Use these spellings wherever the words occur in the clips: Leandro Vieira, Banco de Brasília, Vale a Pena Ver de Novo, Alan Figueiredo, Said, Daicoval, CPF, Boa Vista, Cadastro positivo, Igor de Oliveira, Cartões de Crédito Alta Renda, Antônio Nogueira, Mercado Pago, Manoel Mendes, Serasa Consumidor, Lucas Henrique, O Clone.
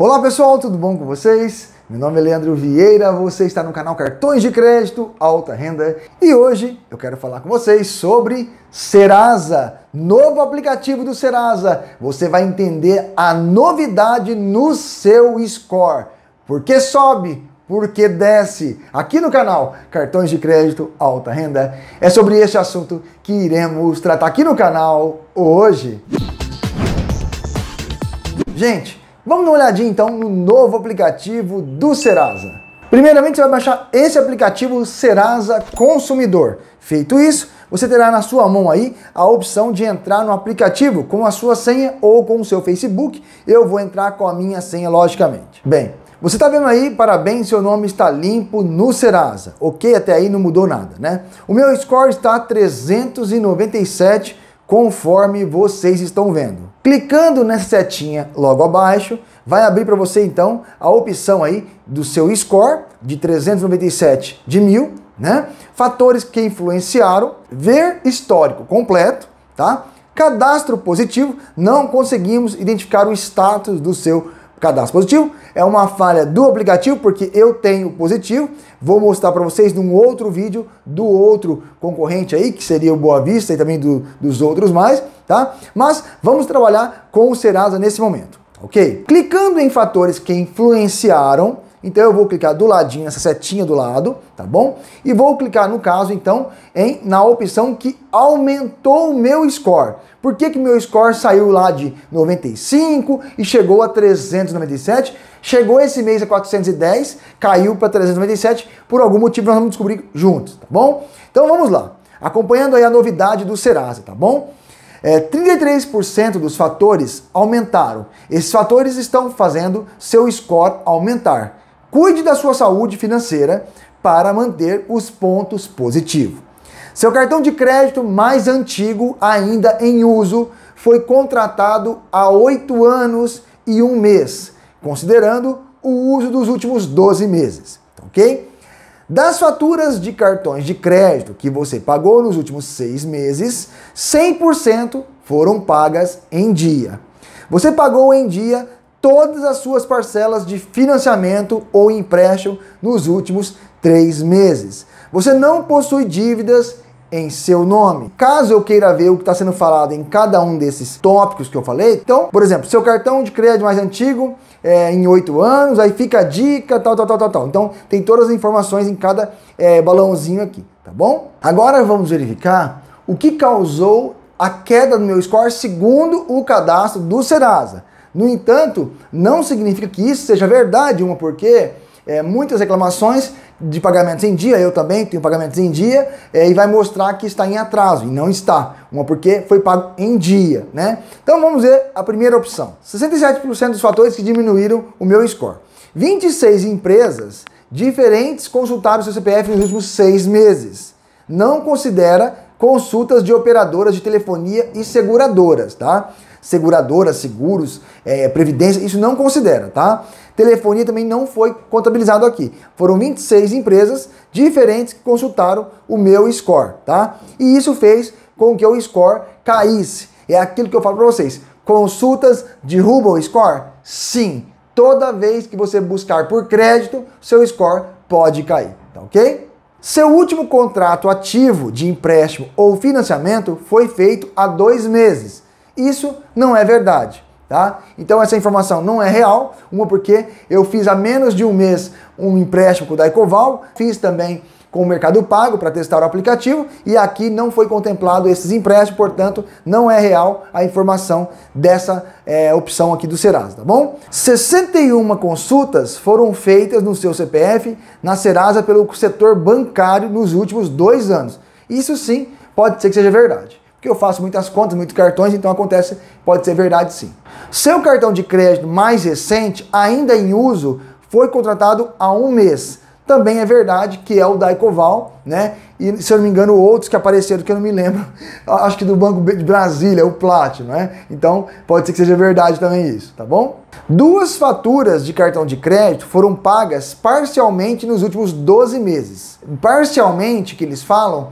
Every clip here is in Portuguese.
Olá pessoal, tudo bom com vocês? Meu nome é Leandro Vieira, você está no canal Cartões de Crédito Alta Renda e hoje eu quero falar com vocês sobre Serasa, novo aplicativo do Serasa. Você vai entender a novidade no seu score. Por que sobe? Por que desce? Aqui no canal Cartões de Crédito Alta Renda. É sobre este assunto que iremos tratar aqui no canal hoje. Gente, vamos dar uma olhadinha então no novo aplicativo do Serasa. Primeiramente você vai baixar esse aplicativo Serasa Consumidor. Feito isso, você terá na sua mão aí a opção de entrar no aplicativo com a sua senha ou com o seu Facebook. Eu vou entrar com a minha senha, logicamente. Bem, você está vendo aí, parabéns, seu nome está limpo no Serasa. Ok, até aí não mudou nada, né? O meu score está 397, conforme vocês estão vendo. Clicando nessa setinha logo abaixo, vai abrir para você então a opção aí do seu score de 397 de 1000, né? Fatores que influenciaram, ver histórico completo, tá? Cadastro positivo, não conseguimos identificar o status do seu cadastro positivo, é uma falha do aplicativo, porque eu tenho positivo, vou mostrar para vocês num outro vídeo do outro concorrente aí, que seria o Boa Vista e também dos outros mais, tá? Mas vamos trabalhar com o Serasa nesse momento, ok? Clicando em fatores que influenciaram, então eu vou clicar do ladinho, nessa setinha do lado, tá bom? E vou clicar no caso, então, na opção que aumentou o meu score. Por que que meu score saiu lá de 95 e chegou a 397? Chegou esse mês a 410, caiu para 397, por algum motivo nós vamos descobrir juntos, tá bom? Então vamos lá, acompanhando aí a novidade do Serasa, tá bom? 33% dos fatores aumentaram. Esses fatores estão fazendo seu score aumentar. Cuide da sua saúde financeira para manter os pontos positivos. Seu cartão de crédito mais antigo, ainda em uso, foi contratado há 8 anos e 1 mês, considerando o uso dos últimos 12 meses, ok? Das faturas de cartões de crédito que você pagou nos últimos 6 meses, 100% foram pagas em dia. Você pagou em dia todas as suas parcelas de financiamento ou empréstimo nos últimos 3 meses. Você não possui dívidas em seu nome. Caso eu queira ver o que está sendo falado em cada um desses tópicos que eu falei, então, por exemplo, seu cartão de crédito mais antigo em 8 anos, aí fica a dica, tal. Então, tem todas as informações em cada balãozinho aqui, tá bom? Agora vamos verificar o que causou a queda do meu score segundo o cadastro do Serasa. No entanto, não significa que isso seja verdade, porque muitas reclamações de pagamentos em dia, eu também tenho pagamentos em dia, e vai mostrar que está em atraso, e não está, porque foi pago em dia, né? Então vamos ver a primeira opção. 67% dos fatores que diminuíram o meu score. 26 empresas diferentes consultaram seu CPF nos últimos 6 meses. Não considera consultas de operadoras de telefonia e seguradoras, tá? Seguradoras, seguros, previdência, isso não considera, tá? Telefonia também não foi contabilizado aqui. Foram 26 empresas diferentes que consultaram o meu score, tá? E isso fez com que o score caísse. É aquilo que eu falo para vocês. Consultas derrubam o score? Sim. Toda vez que você buscar por crédito, seu score pode cair, tá ok? Seu último contrato ativo de empréstimo ou financiamento foi feito há 2 meses. Isso não é verdade, tá? Então essa informação não é real, porque eu fiz há menos de 1 mês um empréstimo com o Daicoval, fiz também com o Mercado Pago para testar o aplicativo e aqui não foi contemplado esses empréstimos, portanto não é real a informação dessa opção aqui do Serasa, tá bom? 61 consultas foram feitas no seu CPF na Serasa pelo setor bancário nos últimos 2 anos. Isso sim pode ser que seja verdade, porque eu faço muitas contas, muitos cartões, então acontece, pode ser verdade sim. Seu cartão de crédito mais recente, ainda em uso, foi contratado há 1 mês. Também é verdade que é o Daicoval, né? E se eu não me engano, outros que apareceram, que eu não me lembro, acho que do Banco de Brasília, o Platinum, né? Então pode ser que seja verdade também isso, tá bom? 2 faturas de cartão de crédito foram pagas parcialmente nos últimos 12 meses. Parcialmente, que eles falam,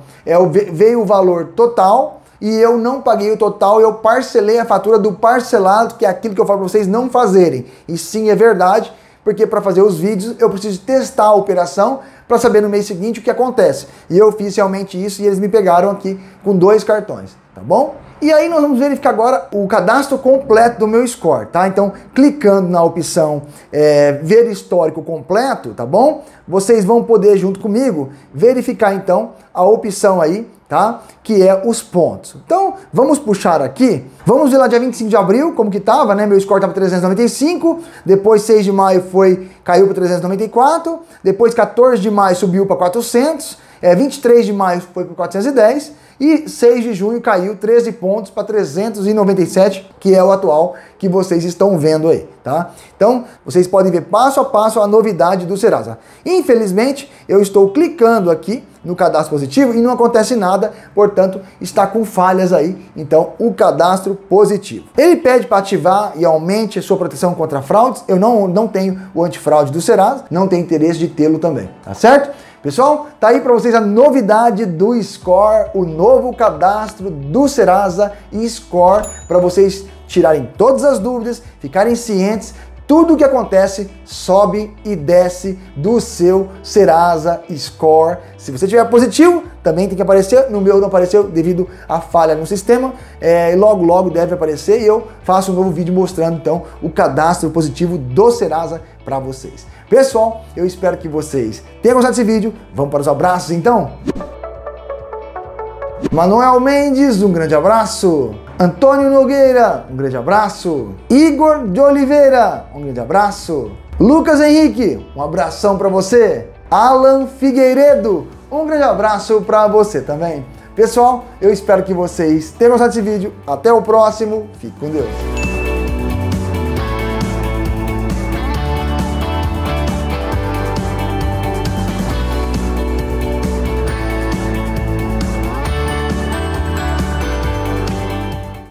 veio o valor total e eu não paguei o total, eu parcelei a fatura do parcelado, que é aquilo que eu falo para vocês não fazerem. E sim, é verdade, porque para fazer os vídeos eu preciso testar a operação para saber no mês seguinte o que acontece. E eu fiz realmente isso e eles me pegaram aqui com 2 cartões, tá bom? E aí nós vamos verificar agora o cadastro completo do meu score, tá? Então, clicando na opção ver histórico completo, tá bom? Vocês vão poder, junto comigo, verificar então a opção aí, tá? Que é os pontos. Então, vamos puxar aqui. Vamos ver lá dia 25 de abril, como que tava, né? Meu score tava 395, depois 6 de maio caiu para 394, depois 14 de maio subiu para 400, 23 de maio foi para 410 e 6 de junho caiu 13 pontos para 397, que é o atual que vocês estão vendo aí, tá? Então, vocês podem ver passo a passo a novidade do Serasa. Infelizmente, eu estou clicando aqui no cadastro positivo e não acontece nada, portanto, está com falhas aí, então, o cadastro positivo. Ele pede para ativar e aumente a sua proteção contra fraudes. Eu não tenho o antifraude do Serasa, não tenho interesse de tê-lo também, tá certo? Pessoal, tá aí para vocês a novidade do Score, o novo cadastro do Serasa Score, para vocês tirarem todas as dúvidas, ficarem cientes, tudo o que acontece sobe e desce do seu Serasa Score. Se você tiver positivo, também tem que aparecer. No meu não apareceu devido à falha no sistema. Logo, logo deve aparecer e eu faço um novo vídeo mostrando então o cadastro positivo do Serasa para vocês. Pessoal, eu espero que vocês tenham gostado desse vídeo. Vamos para os abraços então? Manoel Mendes, um grande abraço. Antônio Nogueira, um grande abraço. Igor de Oliveira, um grande abraço. Lucas Henrique, um abração para você. Alan Figueiredo, um grande abraço para você também. Pessoal, eu espero que vocês tenham gostado desse vídeo. Até o próximo. Fique com Deus.